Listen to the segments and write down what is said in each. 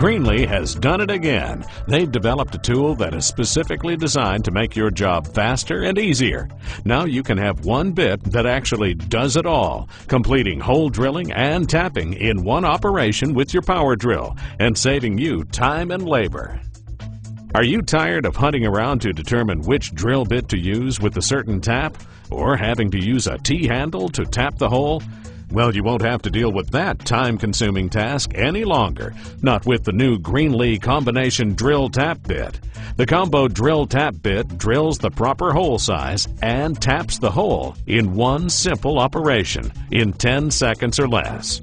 Greenlee has done it again. They've developed a tool that is specifically designed to make your job faster and easier. Now you can have one bit that actually does it all, completing hole drilling and tapping in one operation with your power drill and saving you time and labor. Are you tired of hunting around to determine which drill bit to use with a certain tap, or having to use a T-handle to tap the hole? Well, you won't have to deal with that time-consuming task any longer, not with the new Greenlee Combination Drill Tap Bit. The combo drill tap bit drills the proper hole size and taps the hole in one simple operation in 10 seconds or less.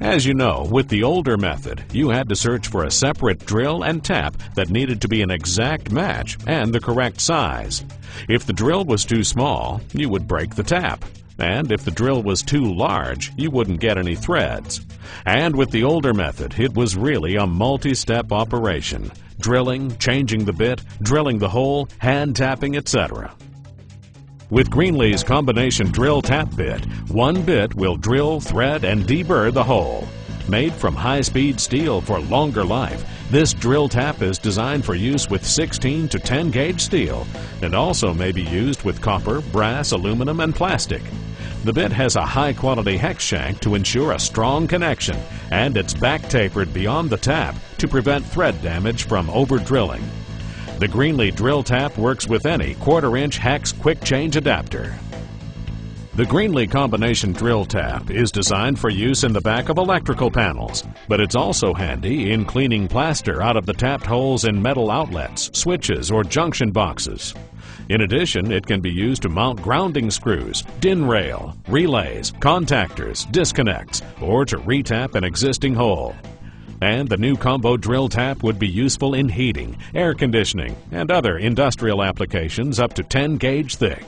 As you know, with the older method, you had to search for a separate drill and tap that needed to be an exact match and the correct size. If the drill was too small, you would break the tap. And if the drill was too large, you wouldn't get any threads. And with the older method, it was really a multi-step operation. Drilling, changing the bit, drilling the hole, hand tapping, etc. With Greenlee's Combination Drill Tap Bit, one bit will drill, thread, and deburr the hole. Made from high-speed steel for longer life, this drill tap is designed for use with 16 to 10 gauge steel and also may be used with copper, brass, aluminum, and plastic. The bit has a high-quality hex shank to ensure a strong connection, and it's back-tapered beyond the tap to prevent thread damage from over-drilling. The Greenlee drill tap works with any quarter-inch hex quick-change adapter. The Greenlee Combination Drill Tap is designed for use in the back of electrical panels, but it's also handy in cleaning plaster out of the tapped holes in metal outlets, switches, or junction boxes. In addition, it can be used to mount grounding screws, DIN rail, relays, contactors, disconnects, or to retap an existing hole. And the new combo drill tap would be useful in heating, air conditioning, and other industrial applications up to 10 gauge thick.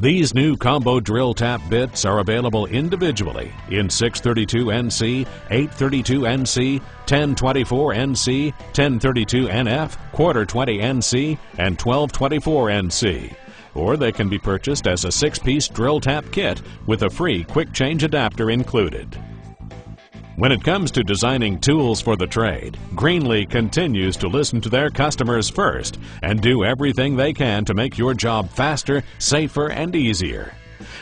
These new combo drill tap bits are available individually in 632NC, 832NC, 1024NC, 1032NF, quarter 20NC, and 1224NC. Or they can be purchased as a 6-piece drill tap kit with a free quick change adapter included. When it comes to designing tools for the trade, Greenlee continues to listen to their customers first and do everything they can to make your job faster, safer, and easier.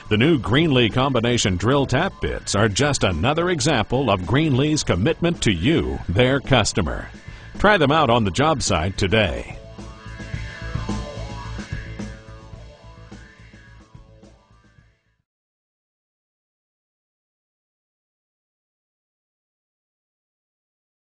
The new Greenlee Combination Drill Tap Bits are just another example of Greenlee's commitment to you, their customer. Try them out on the job site today.